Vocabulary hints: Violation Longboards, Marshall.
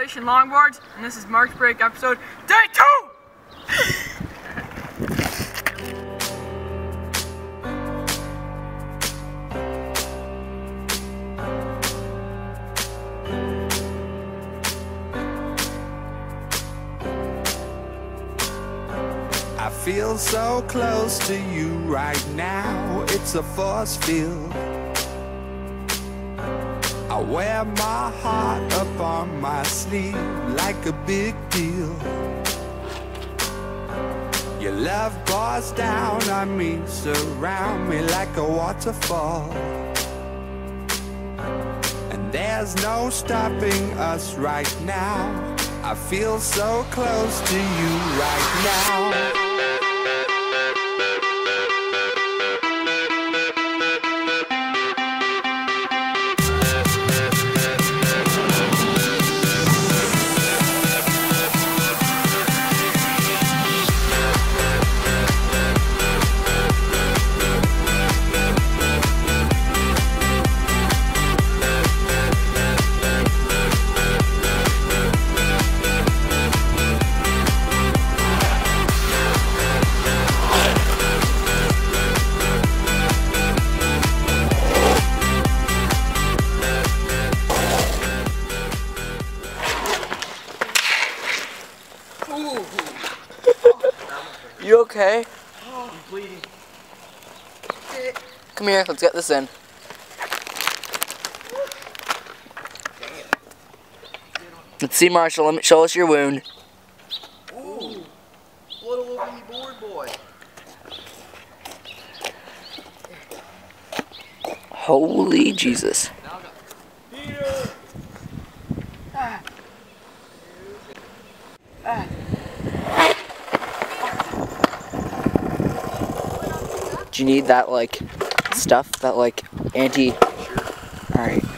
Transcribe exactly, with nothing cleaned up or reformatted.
Violation Longboards, and this is March Break episode day two! I feel so close to you right now, it's a force field. I wear my heart up on my sleeve like a big deal. Your love pours down on me, surround me like a waterfall. And there's no stopping us right now. I feel so close to you right now. You okay? Oh, I'm bleeding. Come here, let's get this in. Let's see, Marshall, let me show us your wound. Ooh, what a little wee board boy. Holy Jesus. Ah. Ah. Do you need that, like, stuff? That, like, anti... Alright.